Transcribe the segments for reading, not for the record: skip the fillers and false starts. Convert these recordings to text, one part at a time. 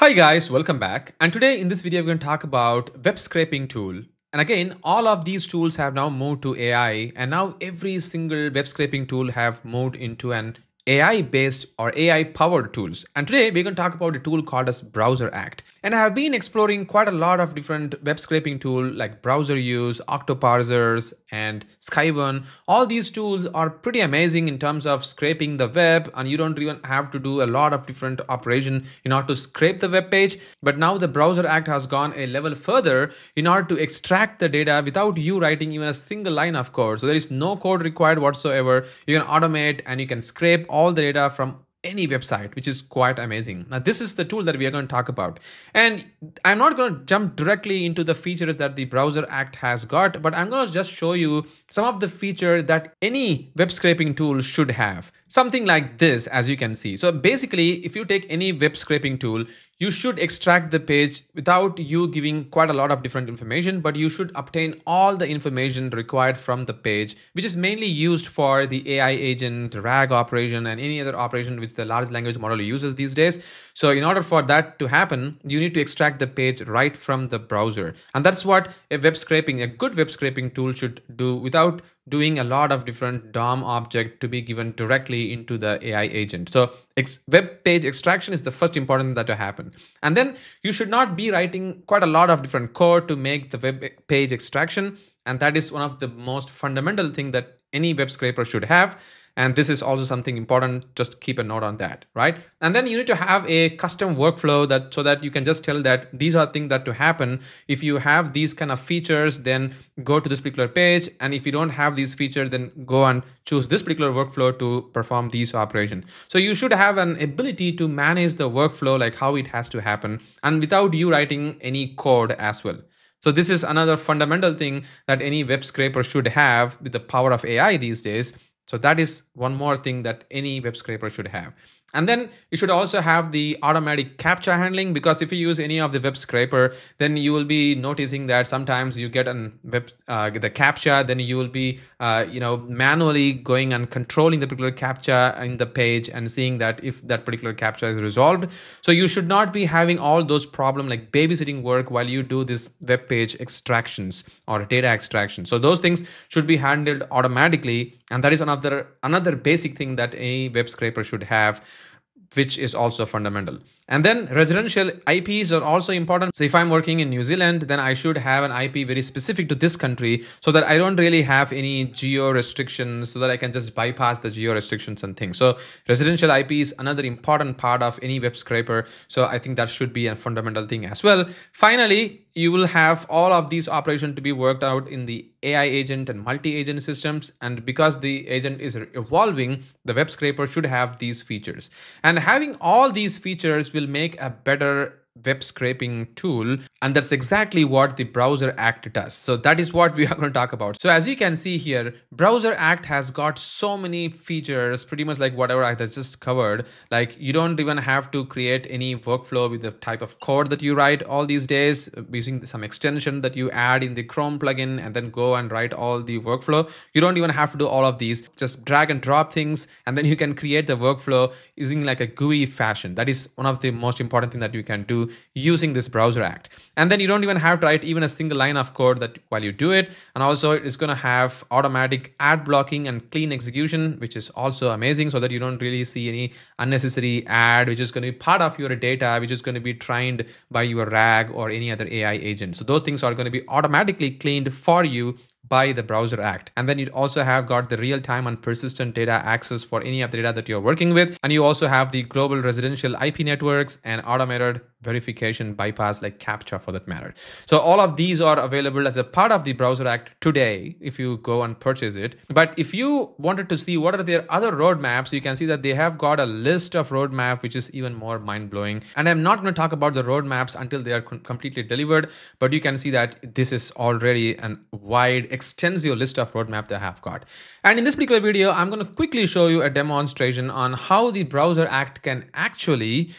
Hi guys, welcome back. And today in this video, we're going to talk about web scraping tool. And again, all of these tools have now moved to AI, and now every single web scraping tool have moved into an AI based or AI powered tools. And today we're going to talk about a tool called as BrowserAct. And I have been exploring quite a lot of different web scraping tools like browser use, Octoparsers and Sky One. All these tools are pretty amazing in terms of scraping the web, and you don't even have to do a lot of different operation in order to scrape the web page. But now the BrowserAct has gone a level further in order to extract the data without you writing even a single line of code. So there is no code required whatsoever. You can automate and you can scrape all the data from any website, which is quite amazing. Now, this is the tool that we are going to talk about. And I'm not going to jump directly into the features that the BrowserAct has got, but I'm going to just show you some of the features that any web scraping tool should have. Something like this, as you can see. So basically, if you take any web scraping tool, you should extract the page without you giving quite a lot of different information, but you should obtain all the information required from the page, which is mainly used for the AI agent, RAG operation, and any other operation which the large language model uses these days. So in order for that to happen, you need to extract the page right from the browser. And that's what a good web scraping tool should do without doing a lot of different DOM object to be given directly into the AI agent. So web page extraction is the first important thing that will happen. And then you should not be writing quite a lot of different code to make the web page extraction. And that is one of the most fundamental thing that any web scraper should have. And this is also something important, just keep a note on that, right? And then you need to have a custom workflow that so that you can just tell that these are things that to happen. If you have these kind of features, then go to this particular page. And if you don't have these features, then go and choose this particular workflow to perform these operations. So you should have an ability to manage the workflow, like how it has to happen, and without you writing any code as well. So this is another fundamental thing that any web scraper should have with the power of AI these days. So that is one more thing that any web scraper should have. And then you should also have the automatic CAPTCHA handling, because if you use any of the web scraper, then you will be noticing that sometimes you get the CAPTCHA, then you will be manually going and controlling the particular CAPTCHA in the page and seeing that if that particular CAPTCHA is resolved. So you should not be having all those problems like babysitting work while you do this web page extractions or data extraction. So those things should be handled automatically. And that is another basic thing that a web scraper should have, which is also fundamental. And then residential IPs are also important. So if I'm working in New Zealand, then I should have an IP very specific to this country so that I don't really have any geo restrictions, so that I can just bypass the geo restrictions and things. So residential IP is another important part of any web scraper. So I think that should be a fundamental thing as well. Finally, you will have all of these operations to be worked out in the AI agent and multi-agent systems. And because the agent is evolving, the web scraper should have these features. And having all these features will make a better web scraping tool. And that's exactly what the BrowserAct does. So that is what we are going to talk about. So as you can see here, BrowserAct has got so many features, pretty much like whatever I just covered. Like you don't even have to create any workflow with the type of code that you write all these days, using some extension that you add in the Chrome plugin and then go and write all the workflow. You don't even have to do all of these, just drag and drop things. And then you can create the workflow using like a GUI fashion. That is one of the most important thing that you can do using this BrowserAct. And then you don't even have to write even a single line of code that while you do it. And also it's going to have automatic ad blocking and clean execution, which is also amazing, so that you don't really see any unnecessary ad, which is going to be part of your data, which is going to be trained by your RAG or any other AI agent. So those things are going to be automatically cleaned for you by the BrowserAct. And then you also have got the real-time and persistent data access for any of the data that you're working with. And you also have the global residential IP networks and automated verification bypass, like CAPTCHA for that matter. So all of these are available as a part of the BrowserAct today if you go and purchase it. But if you wanted to see what are their other roadmaps, you can see that they have got a list of roadmap, which is even more mind-blowing. And I'm not going to talk about the roadmaps until they are completely delivered, but you can see that this is already a wide, extensive list of roadmap that I have got. And in this particular video, I'm going to quickly show you a demonstration on how the BrowserAct can actually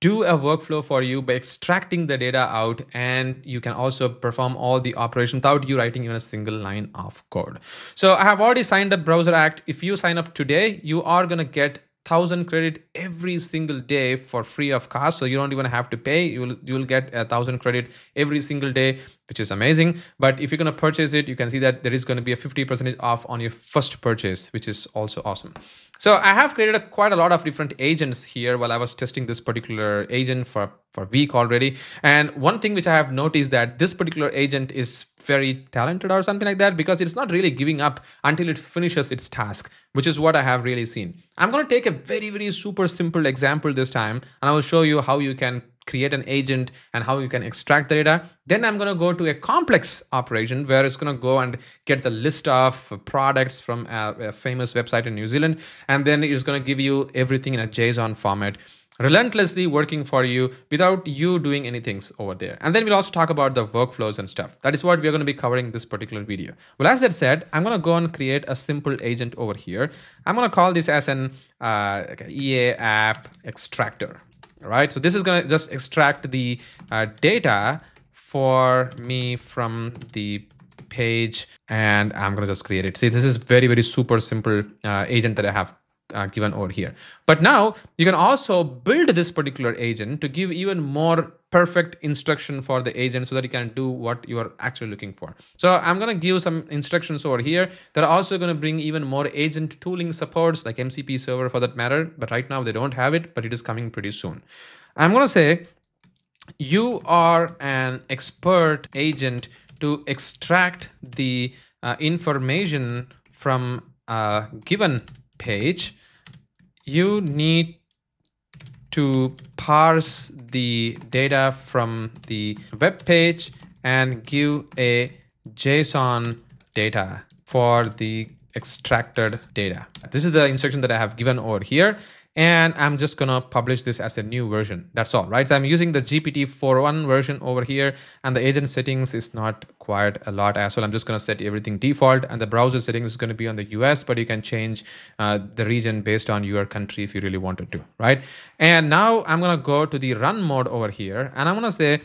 do a workflow for you by extracting the data out, and you can also perform all the operations without you writing even a single line of code. So I have already signed up BrowserAct. If you sign up today, you are going to get 1,000 credit every single day for free of cost. So you don't even have to pay. You will get 1,000 credit every single day, which is amazing. But if you're going to purchase it, you can see that there is going to be a 50% off on your first purchase, which is also awesome. So I have created quite a lot of different agents here while I was testing this particular agent for a week already. And one thing which I have noticed that this particular agent is very talented or something like that, because it's not really giving up until it finishes its task, which is what I have really seen. I'm going to take a very super simple example this time, and I will show you how you can create an agent and how you can extract the data. Then I'm going to go to a complex operation where it's going to go and get the list of products from a famous website in New Zealand. And then it's going to give you everything in a JSON format, relentlessly working for you without you doing anything over there. And then we'll also talk about the workflows and stuff. That is what we're going to be covering this particular video. Well, as I said, I'm going to go and create a simple agent over here. I'm going to call this as an EA app extractor. Right, so this is going to just extract the data for me from the page, and I'm going to just create it. See, this is very super simple agent that I have given over here. But now you can also build this particular agent to give even more perfect instruction for the agent so that you can do what you are actually looking for. So I'm going to give some instructions over here that are also going to bring even more agent tooling supports like MCP server for that matter. But right now they don't have it, but it is coming pretty soon. I'm going to say you are an expert agent to extract the information from a given page. You need to parse the data from the web page and give a JSON data for the extracted data. This is the instruction that I have given over here. And I'm just going to publish this as a new version. That's all, right? So I'm using the GPT-4.1 version over here, and the agent settings is not quite a lot as well. I'm just going to set everything default, and the browser settings is going to be on the US, but you can change the region based on your country if you really wanted to, right? And now I'm going to go to the run mode over here, and I'm going to say,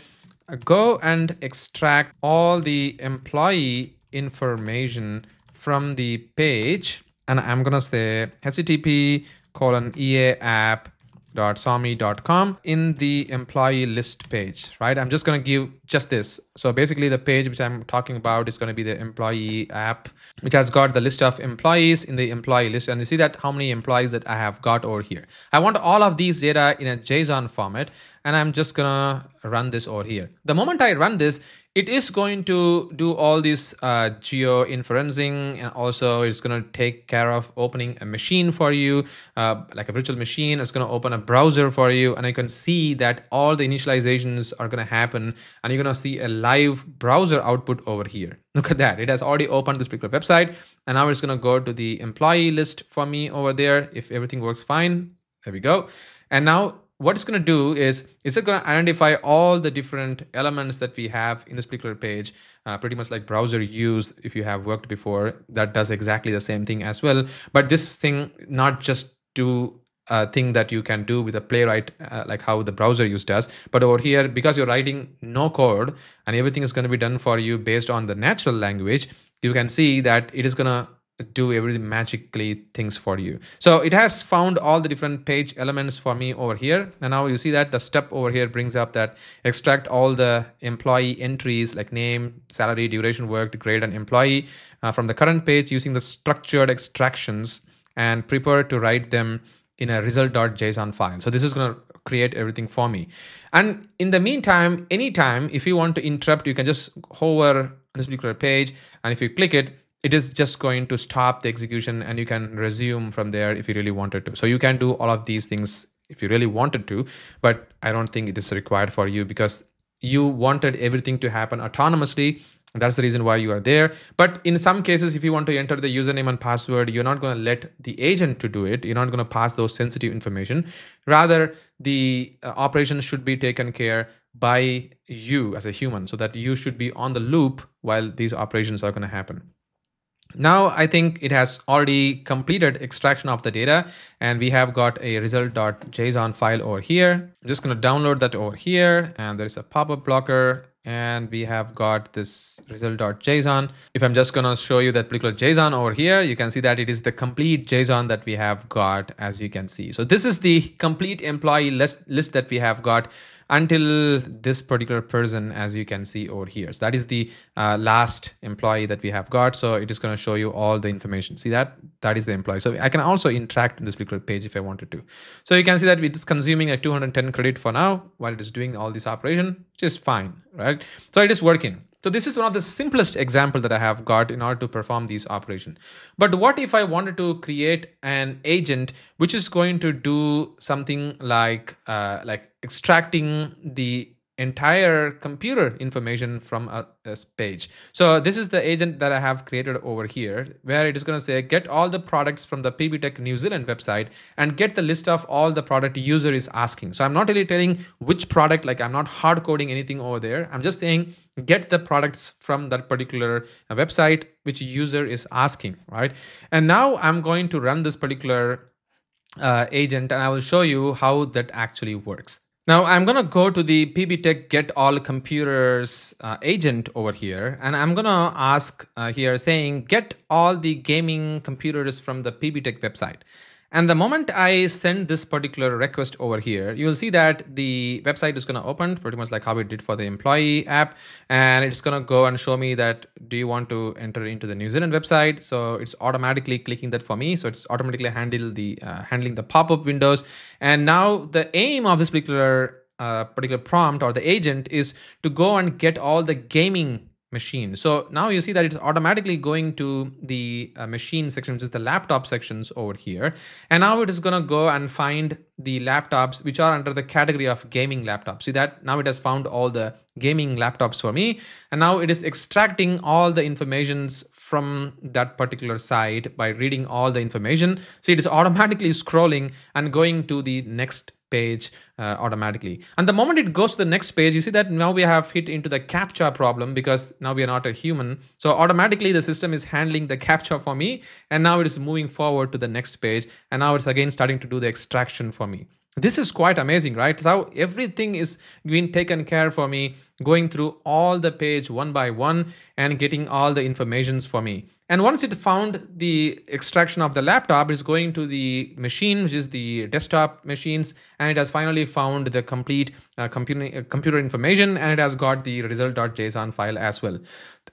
go and extract all the employee information from the page. And I'm going to say http://eaapp.sami.com in the employee list page, right? I'm just going to give just this. So basically the page which I'm talking about is going to be the employee app, which has got the list of employees in the employee list. And you see that how many employees that I have got over here. I want all of these data in a JSON format, and I'm just going to run this over here. The moment I run this, it is going to do all this geo inferencing, and also it's going to take care of opening a machine for you, like a virtual machine. It's going to open a browser for you, and you can see that all the initializations are going to happen, and you're going to see a live browser output over here. Look at that. It has already opened this particular website, and now it's going to go to the employee list for me over there. If everything works fine, there we go. And now what it's going to do is it's going to identify all the different elements that we have in this particular page, pretty much like browser use. If you have worked before, that does exactly the same thing as well. But this thing not just do a thing that you can do with a playwright, like how the browser use does, but over here, because you're writing no code and everything is going to be done for you based on the natural language, you can see that it is going to do everything magically things for you. So it has found all the different page elements for me over here, and now you see that the step over here brings up that extract all the employee entries like name, salary, duration worked, grade, and employee from the current page using the structured extractions, and prepare to write them in a result.json file. So this is going to create everything for me. And in the meantime, anytime if you want to interrupt, you can just hover on this particular page, and if you click it, it is just going to stop the execution, and you can resume from there if you really wanted to. So you can do all of these things if you really wanted to, but I don't think it is required for you because you wanted everything to happen autonomously. That's the reason why you are there. But in some cases, if you want to enter the username and password, you're not going to let the agent to do it. You're not going to pass those sensitive information. Rather, the operation should be taken care of by you as a human, so that you should be on the loop while these operations are going to happen. Now I think it has already completed extraction of the data, and we have got a result.json file over here. I'm just going to download that over here, and there is a pop-up blocker, and we have got this result.json. If I'm just going to show you that particular JSON over here, you can see that it is the complete JSON that we have got, as you can see. So this is the complete employee list that we have got until this particular person, as you can see over here. So that is the last employee that we have got. So it is going to show you all the information. See that? That is the employee. So I can also interact in this particular page if I wanted to. So you can see that it is consuming a 210 credit for now while it is doing all this operation, which is fine, right? So it is working. So this is one of the simplest example that I have got in order to perform these operation. But what if I wanted to create an agent which is going to do something like extracting the entire computer information from a page? So this is the agent that I have created over here, where it is going to say, get all the products from the PB Tech New Zealand website and get the list of all the product user is asking. So I'm not really telling which product, like I'm not hard coding anything over there. I'm just saying, get the products from that particular website, which user is asking, right? And now I'm going to run this particular agent, and I will show you how that actually works. Now I'm going to go to the PB Tech get all computers agent over here, and I'm going to ask here saying, get all the gaming computers from the PB Tech website. And the moment I send this particular request over here, you will see that the website is going to open pretty much like how it did for the employee app. And it's going to go and show me that, do you want to enter into the New Zealand website? So it's automatically clicking that for me. So it's automatically handling the pop-up windows. And now the aim of this particular prompt or the agent is to go and get all the gaming machine. So now you see that it's automatically going to the machine section, which is the laptop sections over here. And now it is going to go and find the laptops which are under the category of gaming laptops. See that? Now it has found all the gaming laptops for me. And now it is extracting all the informations from that particular site by reading all the information. See, it is automatically scrolling and going to the next page automatically. And the moment it goes to the next page, you see that now we have hit into the CAPTCHA problem, because now we are not a human. So automatically the system is handling the CAPTCHA for me. And now it is moving forward to the next page. And now it's again starting to do the extraction for me. This is quite amazing, right? So everything is being taken care for me, going through all the page one by one and getting all the informations for me. And once it found the extraction of the laptop, it's going to the machine, which is the desktop machines, and it has finally found the complete computer information, and it has got the result.json file as well.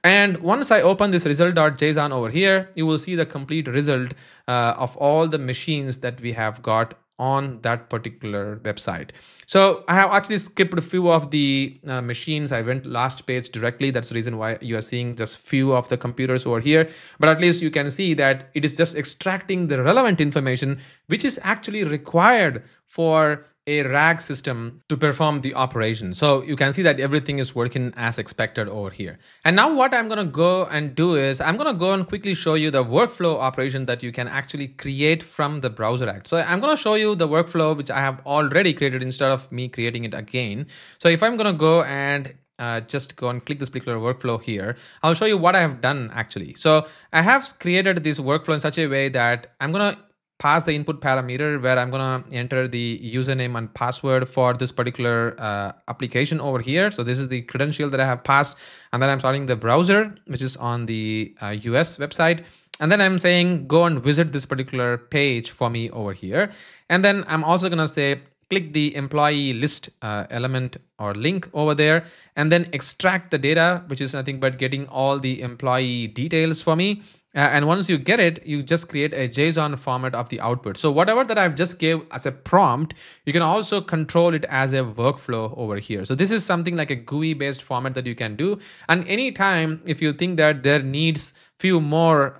And once I open this result.json over here, you will see the complete result of all the machines that we have got on that particular website. So I have actually skipped a few of the machines. I went last page directly. That's the reason why you are seeing just few of the computers over here. But at least you can see that it is just extracting the relevant information, which is actually required for a RAG system to perform the operation. So you can see that everything is working as expected over here. And now what I'm going to go and do is I'm going to go and quickly show you the workflow operation that you can actually create from the BrowserAct. So I'm going to show you the workflow which I have already created instead of me creating it again. So if I'm going to go and just go and click this particular workflow here, I'll show you what I have done actually. So I have created this workflow in such a way that I'm going to pass the input parameter where I'm going to enter the username and password for this particular application over here. So this is the credential that I have passed. And then I'm starting the browser, which is on the US website. And then I'm saying, go and visit this particular page for me over here. And then I'm also going to say, click the employee list element or link over there, and then extract the data, which is nothing but getting all the employee details for me. And once you get it, you just create a JSON format of the output. So whatever that I've just gave as a prompt, you can also control it as a workflow over here. So this is something like a GUI based format that you can do. And anytime if you think that there needs few more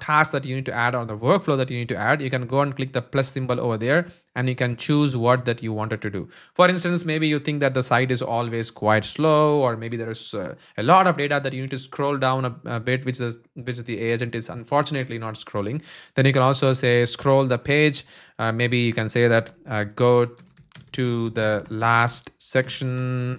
tasks that you need to add or the workflow that you need to add, you can go and click the plus symbol over there and you can choose what that you wanted to do. For instance, maybe you think that the site is always quite slow, or maybe there is a lot of data that you need to scroll down a bit, which the agent is unfortunately not scrolling. Then you can also say scroll the page. Maybe you can say that go to the last section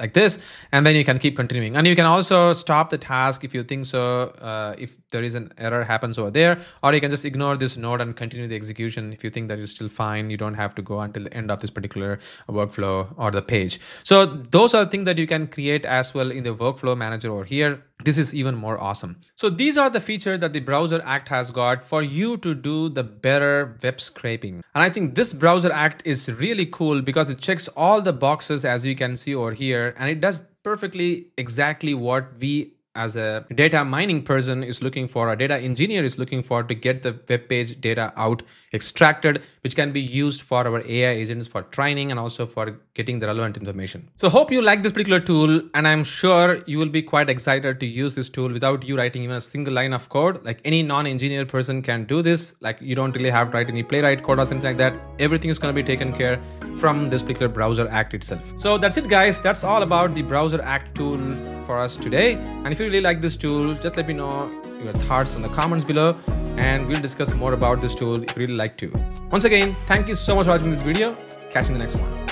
like this, and then you can keep continuing. And you can also stop the task if you think so, if there is an error happens over there, or you can just ignore this node and continue the execution if you think that is still fine. You don't have to go until the end of this particular workflow or the page. So those are things that you can create as well in the workflow manager over here. This is even more awesome. So these are the features that the BrowserAct has got for you to do the better web scraping. And I think this BrowserAct is really cool because it checks all the boxes, as you can see over here, and it does perfectly exactly what we as a data mining person is looking for, a data engineer is looking for, to get the web page data out, extracted, which can be used for our AI agents for training and also for getting the relevant information. So hope you like this particular tool, and I'm sure you will be quite excited to use this tool without you writing even a single line of code. Like any non-engineer person can do this. Like you don't really have to write any playwright code or something like that. Everything is going to be taken care from this particular BrowserAct itself. So that's it, guys. That's all about the BrowserAct tool for us today. And if you really like this tool, just let me know your thoughts in the comments below, and we'll discuss more about this tool if you really like to. Once again, thank you so much for watching this video. Catch you in the next one.